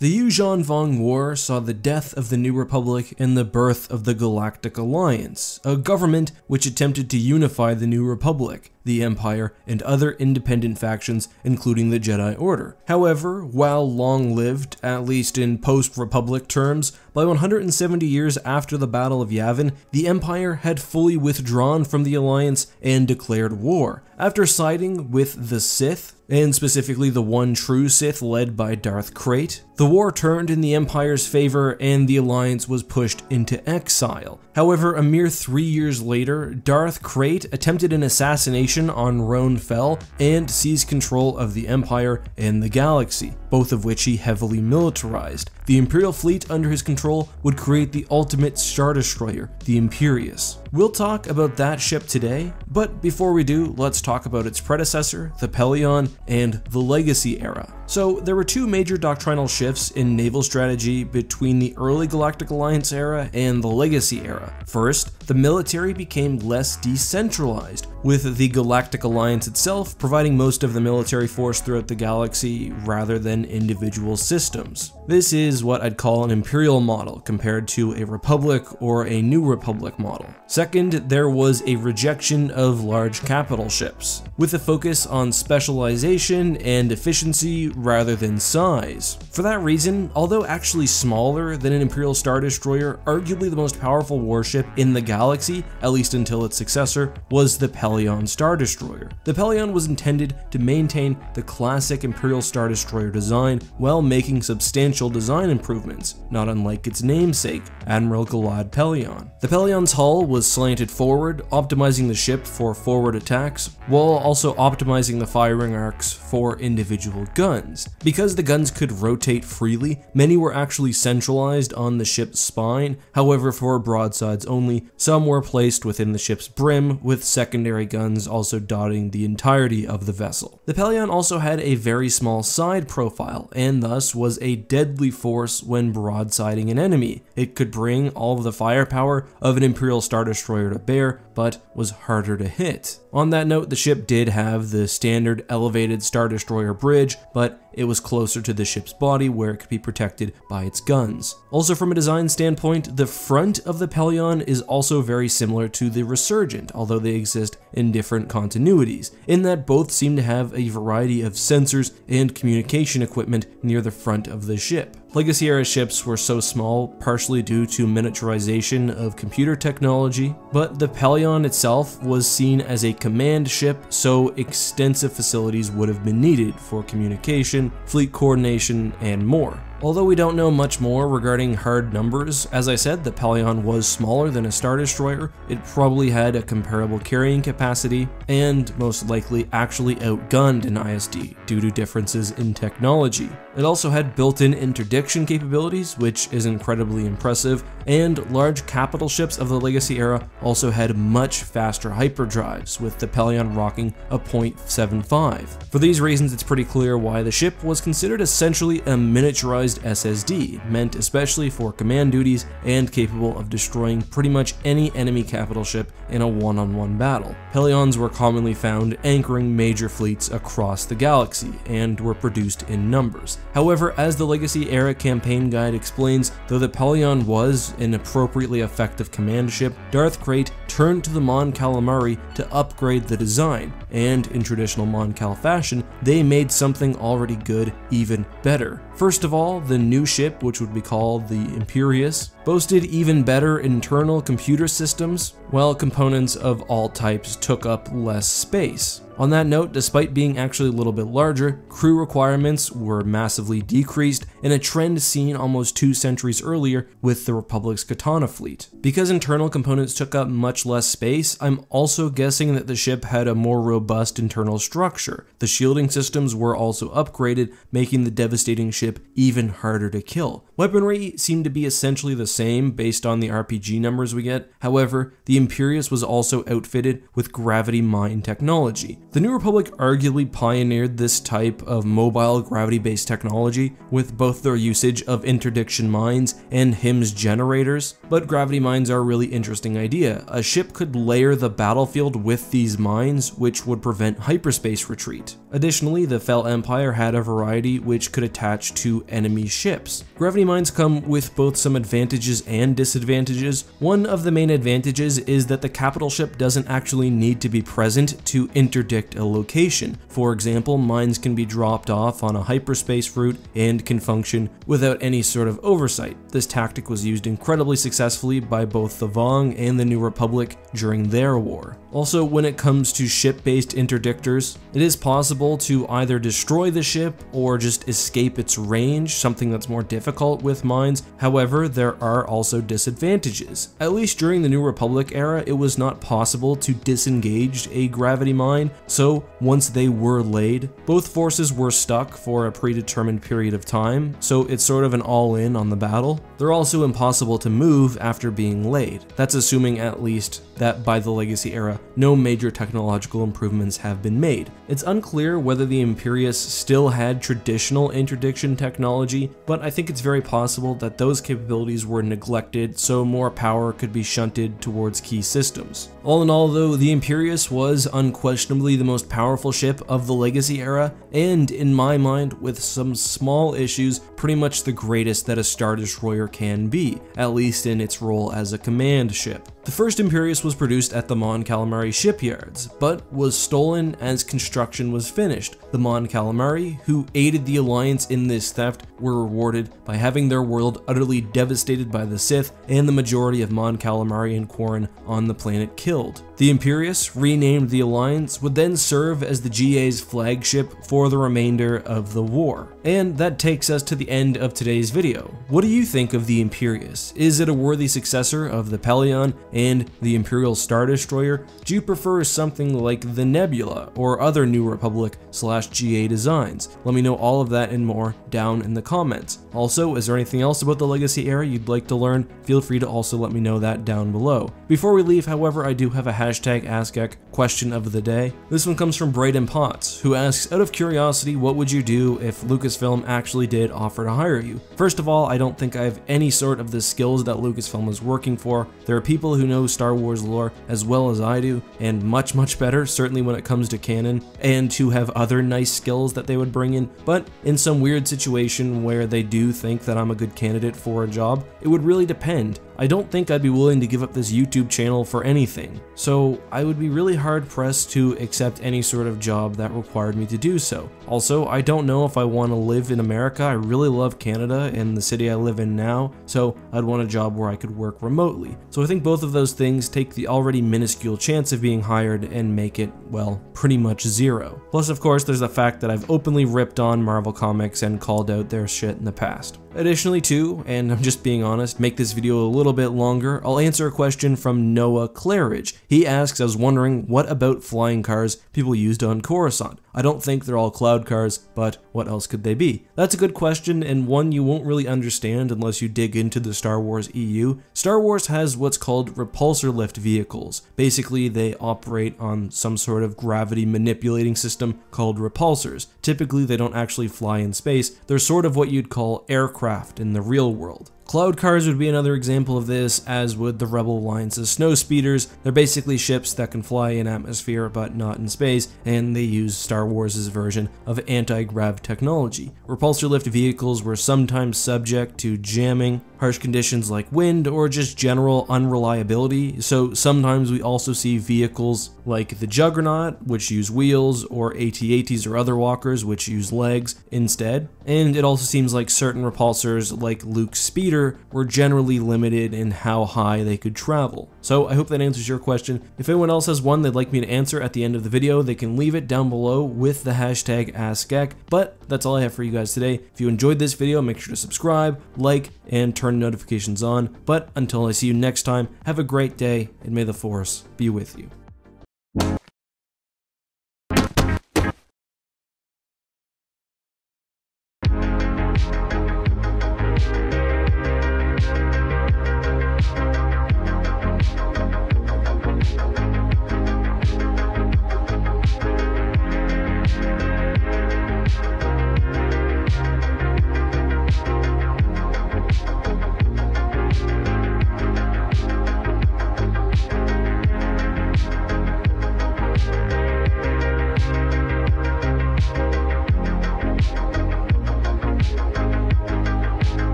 The Yuuzhan Vong War saw the death of the New Republic and the birth of the Galactic Alliance, a government which attempted to unify the New Republic, the Empire, and other independent factions, including the Jedi Order. However, while long-lived, at least in post-Republic terms, by 170 years after the Battle of Yavin, the Empire had fully withdrawn from the Alliance and declared war, after siding with the Sith, and specifically the one true Sith led by Darth Krayt. The war turned in the Empire's favor and the Alliance was pushed into exile. However, a mere 3 years later, Darth Krayt attempted an assassination on Roan Fel and seized control of the Empire and the galaxy, both of which he heavily militarized. The Imperial fleet under his control would create the ultimate Star Destroyer, the Imperious. We'll talk about that ship today, but before we do, let's talk about its predecessor, the Pellaeon, and the Legacy era. So there were two major doctrinal shifts in naval strategy between the early Galactic Alliance era and the Legacy era. First, the military became less decentralized, with the Galactic Alliance itself providing most of the military force throughout the galaxy rather than individual systems. This is what I'd call an Imperial model compared to a Republic or a New Republic model. Second, there was a rejection of large capital ships, with a focus on specialization and efficiency rather than size. For that reason, although actually smaller than an Imperial Star Destroyer, arguably the most powerful warship in the galaxy, at least until its successor, was the Pellaeon Star Destroyer. The Pellaeon was intended to maintain the classic Imperial Star Destroyer design while making substantial design improvements, not unlike its namesake, Admiral Gilad Pellaeon. The Pellaeon's hull was slanted forward, optimizing the ship for forward attacks, while also optimizing the firing arcs for individual guns. Because the guns could rotate freely, many were actually centralized on the ship's spine. However, for broadsides only, some were placed within the ship's brim, with secondary guns also dotting the entirety of the vessel. The Pellaeon also had a very small side profile, and thus was a deadly force when broadsiding an enemy. It could bring all of the firepower of an Imperial Star Destroyer to bear, but was harder to hit. On that note, the ship did have the standard elevated Star Destroyer bridge, but it was closer to the ship's body where it could be protected by its guns. Also, from a design standpoint, the front of the Pellaeon is also very similar to the Resurgent, although they exist in different continuities, in that both seem to have a variety of sensors and communication equipment near the front of the ship. Legacy era ships were so small, partially due to miniaturization of computer technology, but the Pellaeon itself was seen as a command ship, so extensive facilities would have been needed for communication, fleet coordination, and more. Although we don't know much more regarding hard numbers, as I said, the Pellaeon was smaller than a Star Destroyer, it probably had a comparable carrying capacity, and most likely actually outgunned an ISD due to differences in technology. It also had built-in interdiction capabilities, which is incredibly impressive, and large capital ships of the Legacy era also had much faster hyperdrives, with the Pellaeon rocking a .75. For these reasons, it's pretty clear why the ship was considered essentially a miniaturized SSD, meant especially for command duties and capable of destroying pretty much any enemy capital ship in a one-on-one battle. Pellaeons were commonly found anchoring major fleets across the galaxy and were produced in numbers. However, as the Legacy Era campaign guide explains, though the Pellaeon was an appropriately effective command ship, Darth Krayt turned to the Mon Calamari to upgrade the design, and in traditional Mon Cal fashion, they made something already good even better. First of all, the new ship, which would be called the Imperious, boasted even better internal computer systems, while components of all types took up less space. On that note, despite being actually a little bit larger, crew requirements were massively decreased, in a trend seen almost 2 centuries earlier with the Republic's Katana fleet. Because internal components took up much less space, I'm also guessing that the ship had a more robust internal structure. The shielding systems were also upgraded, making the devastating ship even harder to kill. Weaponry seemed to be essentially the same based on the RPG numbers we get. However, the Imperious was also outfitted with gravity mine technology, The New Republic arguably pioneered this type of mobile gravity-based technology with both their usage of interdiction mines and HIMS generators, but gravity mines are a really interesting idea. A ship could layer the battlefield with these mines, which would prevent hyperspace retreat. Additionally, the Fel Empire had a variety which could attach to enemy ships. Gravity mines come with both some advantages and disadvantages. One of the main advantages is that the capital ship doesn't actually need to be present to interdict a location. For example, mines can be dropped off on a hyperspace route and can function without any sort of oversight. This tactic was used incredibly successfully by both the Vong and the New Republic during their war. Also, when it comes to ship-based interdictors, it is possible to either destroy the ship or just escape its range, something that's more difficult with mines. However, there are also disadvantages. At least during the New Republic era, it was not possible to disengage a gravity mine, so once they were laid, both forces were stuck for a predetermined period of time, so it's sort of an all-in on the battle. They're also impossible to move after being laid. That's assuming at least that by the Legacy era, no major technological improvements have been made. It's unclear whether the Imperious still had traditional interdiction technology, but I think it's very possible that those capabilities were neglected so more power could be shunted towards key systems. All in all though, the Imperious was unquestionably the most powerful ship of the Legacy era, and in my mind, with some small issues, pretty much the greatest that a Star Destroyer can be, at least in its role as a command ship. The first Imperious was produced at the Mon Calamari shipyards, but was stolen as construction was finished. The Mon Calamari, who aided the Alliance in this theft, were rewarded by having their world utterly devastated by the Sith and the majority of Mon Calamari and Quarren on the planet killed. The Imperious, renamed the Alliance, would then serve as the GA's flagship for the remainder of the war. And that takes us to the end of today's video. What do you think of the Imperious? Is it a worthy successor of the Pellaeon and the Imperial Star Destroyer? Do you prefer something like the Nebula or other New Republic / GA designs? Let me know all of that and more down in the comments. Also, is there anything else about the Legacy era you'd like to learn? Feel free to also let me know that down below. Before we leave, however, I do have a #AskEk question of the day. This one comes from Brayden Potts, who asks, out of curiosity, what would you do if Lucasfilm actually did offer to hire you? First of all, I don't think I have any sort of the skills that Lucasfilm is working for. There are people who know Star Wars lore as well as I do, and much better, certainly when it comes to canon, and to have other nice skills that they would bring in. But in some weird situation where they do think that I'm a good candidate for a job, it would really depend. I don't think I'd be willing to give up this YouTube channel for anything, so I would be really hard-pressed to accept any sort of job that required me to do so. Also, I don't know if I want to live in America. I really love Canada and the city I live in now, so I'd want a job where I could work remotely. So I think both of those things take the already minuscule chance of being hired and make it, well, pretty much zero. Plus, of course, there's the fact that I've openly ripped on Marvel Comics and called out their shit in the past. Additionally too, and I'm just being honest, make this video a little bit longer, I'll answer a question from Noah Claridge. He asks, I was wondering, what about flying cars people used on Coruscant? I don't think they're all cloud cars, but what else could they be? That's a good question, and one you won't really understand unless you dig into the Star Wars EU. Star Wars has what's called repulsor lift vehicles. Basically, they operate on some sort of gravity manipulating system called repulsors. Typically, they don't actually fly in space. They're sort of what you'd call aircraft in the real world. Cloud cars would be another example of this, as would the Rebel Alliance's snowspeeders. They're basically ships that can fly in atmosphere but not in space, and they use Star Wars' version of anti-grav technology. Repulsor lift vehicles were sometimes subject to jamming, harsh conditions like wind, or just general unreliability, so sometimes we also see vehicles like the Juggernaut, which use wheels, or AT-ATs or other walkers, which use legs instead. And it also seems like certain repulsors like Luke's Speeder were generally limited in how high they could travel. So I hope that answers your question. If anyone else has one they'd like me to answer at the end of the video, they can leave it down below with the #AskEk. But that's all I have for you guys today. If you enjoyed this video, make sure to subscribe, like, and turn notifications on. But until I see you next time, have a great day, and may the Force be with you.